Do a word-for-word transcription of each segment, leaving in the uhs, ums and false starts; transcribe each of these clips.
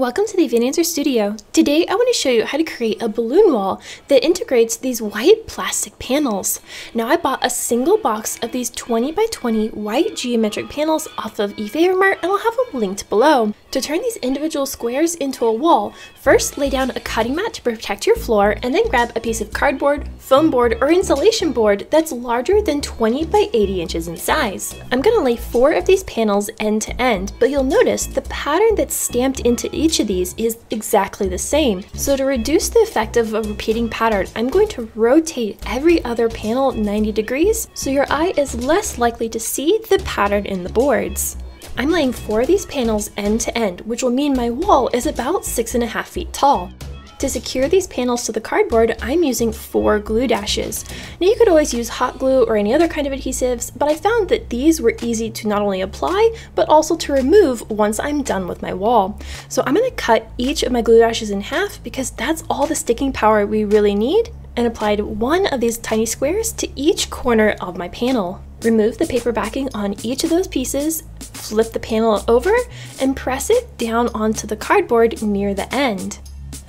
Welcome to the Event Answer Studio. Today I want to show you how to create a balloon wall that integrates these white plastic panels. Now I bought a single box of these twenty by twenty white geometric panels off of eFavor Mart, and I'll have them linked below. To turn these individual squares into a wall, first lay down a cutting mat to protect your floor, and then grab a piece of cardboard, foam board, or insulation board that's larger than twenty by eighty inches in size. I'm going to lay four of these panels end to end, but you'll notice the pattern that's stamped into each of these is exactly the same. So to reduce the effect of a repeating pattern, I'm going to rotate every other panel ninety degrees so your eye is less likely to see the pattern in the boards. I'm laying four of these panels end to end, which will mean my wall is about six and a half feet tall. To secure these panels to the cardboard, I'm using four glue dashes. Now you could always use hot glue or any other kind of adhesives, but I found that these were easy to not only apply, but also to remove once I'm done with my wall. So I'm gonna cut each of my glue dashes in half because that's all the sticking power we really need, and applied one of these tiny squares to each corner of my panel. Remove the paper backing on each of those pieces, flip the panel over, and press it down onto the cardboard near the end.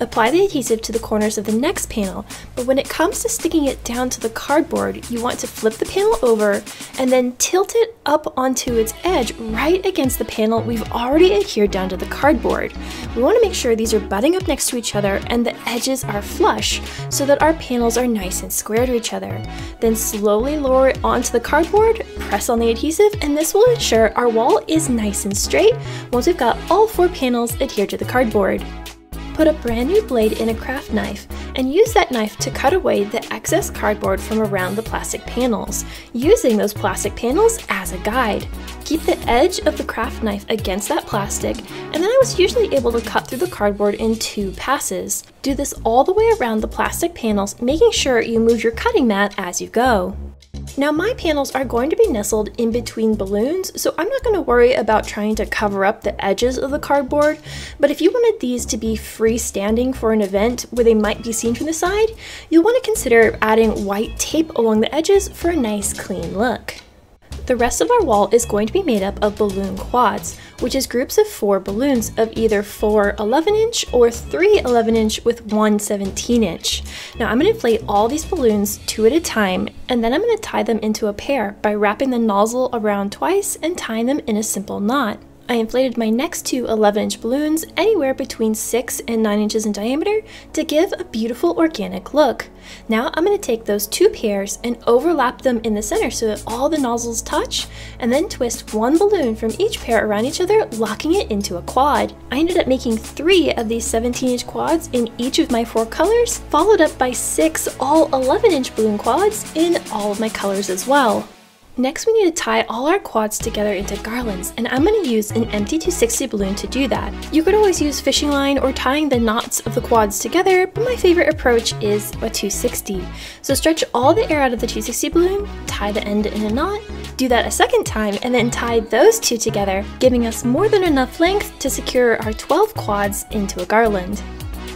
Apply the adhesive to the corners of the next panel, but when it comes to sticking it down to the cardboard, you want to flip the panel over and then tilt it up onto its edge right against the panel we've already adhered down to the cardboard. We want to make sure these are butting up next to each other and the edges are flush so that our panels are nice and square to each other. Then slowly lower it onto the cardboard, press on the adhesive, and this will ensure our wall is nice and straight once we've got all four panels adhered to the cardboard. Put a brand new blade in a craft knife and use that knife to cut away the excess cardboard from around the plastic panels, using those plastic panels as a guide. Keep the edge of the craft knife against that plastic, and then I was usually able to cut through the cardboard in two passes. Do this all the way around the plastic panels, making sure you move your cutting mat as you go. Now my panels are going to be nestled in between balloons, so I'm not going to worry about trying to cover up the edges of the cardboard, but if you wanted these to be freestanding for an event where they might be seen from the side, you'll want to consider adding white tape along the edges for a nice clean look. The rest of our wall is going to be made up of balloon quads, which is groups of four balloons of either four eleven inch or three eleven inch with one seventeen inch. Now I'm going to inflate all these balloons two at a time, and then I'm going to tie them into a pair by wrapping the nozzle around twice and tying them in a simple knot. I inflated my next two eleven inch balloons anywhere between six and nine inches in diameter to give a beautiful organic look. Now I'm going to take those two pairs and overlap them in the center so that all the nozzles touch, and then twist one balloon from each pair around each other, locking it into a quad. I ended up making three of these seventeen inch quads in each of my four colors, followed up by six all eleven inch balloon quads in all of my colors as well. Next, we need to tie all our quads together into garlands, and I'm going to use an empty two sixty balloon to do that. You could always use fishing line or tying the knots of the quads together, but my favorite approach is a two sixty. So stretch all the air out of the two sixty balloon, tie the end in a knot, do that a second time, and then tie those two together, giving us more than enough length to secure our twelve quads into a garland.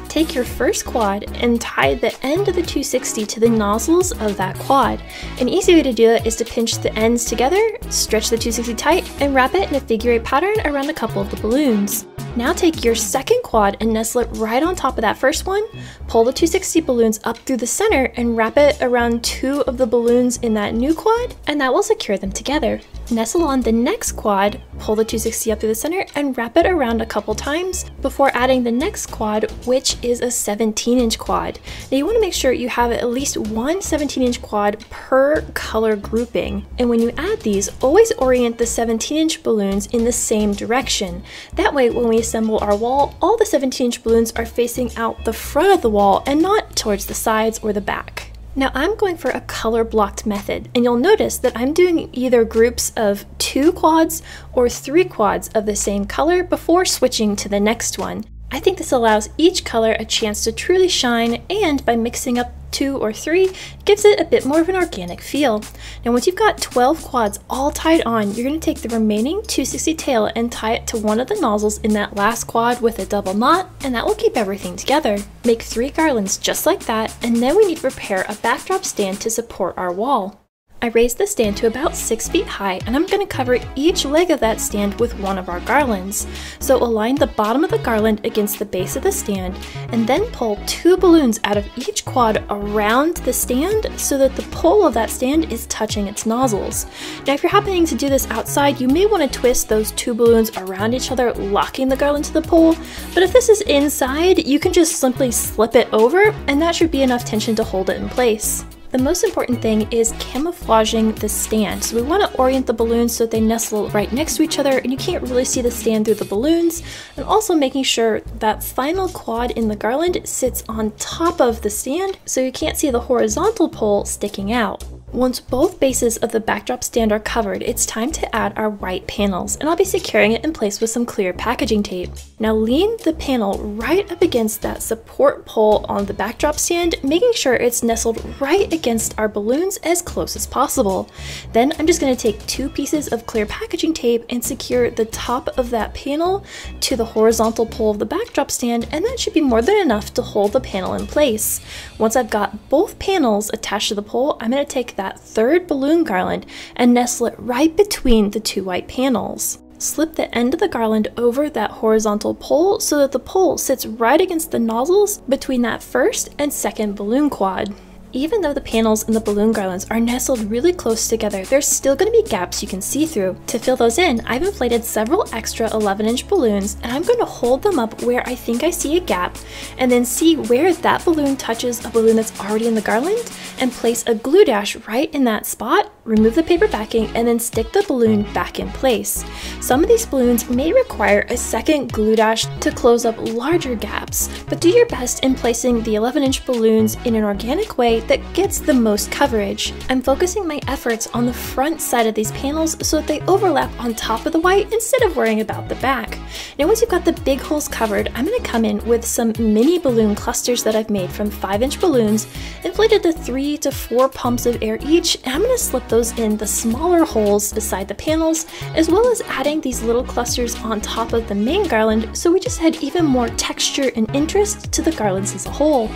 Take your first quad and tie the end of the two sixty to the nozzles of that quad. An easy way to do that is to pinch the ends together, stretch the two sixty tight, and wrap it in a figure eight pattern around a couple of the balloons. Now take your second quad and nestle it right on top of that first one, pull the two sixty balloons up through the center and wrap it around two of the balloons in that new quad, and that will secure them together. Nestle on the next quad, pull the two sixty up through the center and wrap it around a couple times before adding the next quad, which is a seventeen inch quad. Now you want to make sure you have at least one seventeen inch quad per color grouping, and when you add these, always orient the seventeen inch balloons in the same direction. That way when we assemble our wall, all the seventeen inch balloons are facing out the front of the wall and not towards the sides or the back. Now I'm going for a color blocked method, and you'll notice that I'm doing either groups of two quads or three quads of the same color before switching to the next one. I think this allows each color a chance to truly shine, and by mixing up two or three, gives it a bit more of an organic feel. Now once you've got twelve quads all tied on, you're going to take the remaining two sixty tail and tie it to one of the nozzles in that last quad with a double knot, and that will keep everything together. Make three garlands just like that, and then we need to prepare a backdrop stand to support our wall. I raised the stand to about six feet high, and I'm going to cover each leg of that stand with one of our garlands. So align the bottom of the garland against the base of the stand, and then pull two balloons out of each quad around the stand so that the pole of that stand is touching its nozzles. Now if you're happening to do this outside, you may want to twist those two balloons around each other, locking the garland to the pole, but if this is inside, you can just simply slip it over, and that should be enough tension to hold it in place. The most important thing is camouflaging the stand. So we want to orient the balloons so that they nestle right next to each other and you can't really see the stand through the balloons, and also making sure that final quad in the garland sits on top of the stand so you can't see the horizontal pole sticking out. Once both bases of the backdrop stand are covered, it's time to add our white panels, and I'll be securing it in place with some clear packaging tape. Now lean the panel right up against that support pole on the backdrop stand, making sure it's nestled right against our balloons as close as possible. Then I'm just going to take two pieces of clear packaging tape and secure the top of that panel to the horizontal pole of the backdrop stand, and that should be more than enough to hold the panel in place. Once I've got both panels attached to the pole, I'm going to take that that third balloon garland and nestle it right between the two white panels. Slip the end of the garland over that horizontal pole so that the pole sits right against the nozzles between that first and second balloon quad. Even though the panels and the balloon garlands are nestled really close together, there's still going to be gaps you can see through. To fill those in, I've inflated several extra eleven inch balloons, and I'm going to hold them up where I think I see a gap, and then see where that balloon touches a balloon that's already in the garland, and place a glue dash right in that spot, remove the paper backing, and then stick the balloon back in place. Some of these balloons may require a second glue dash to close up larger gaps, but do your best in placing the eleven inch balloons in an organic way that gets the most coverage. I'm focusing my efforts on the front side of these panels so that they overlap on top of the white instead of worrying about the back. Now once you've got the big holes covered, I'm going to come in with some mini balloon clusters that I've made from five inch balloons, inflated to three to four pumps of air each, and I'm going to slip those in the smaller holes beside the panels, as well as adding these little clusters on top of the main garland so we just had even more texture and interest to the garlands as a whole.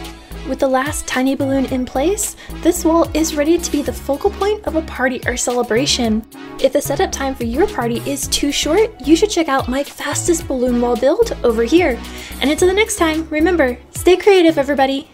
With the last tiny balloon in place, this wall is ready to be the focal point of a party or celebration. If the setup time for your party is too short, you should check out my fastest balloon wall build over here. And until the next time, remember, stay creative, everybody!